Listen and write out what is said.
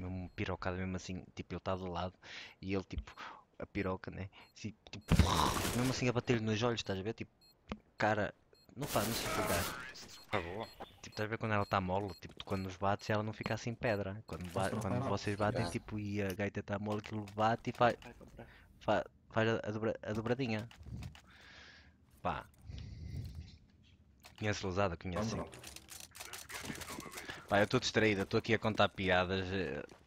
mesmo pirocado, mesmo assim, tipo, ele está do lado e ele, tipo, a piroca, né, assim, tipo, mesmo assim a bater-lhe nos olhos, estás a ver, tipo, cara, não faz, não se fogar. Tá boa. Tipo, estás a ver quando ela está mole, tipo, quando nos bates ela não fica assim pedra, quando vocês batem, tipo, e a gaita está mole, aquilo bate e faz a dobradinha. Pá. Conhece Lousada, conhece. Pá, eu estou distraído, estou aqui a contar piadas,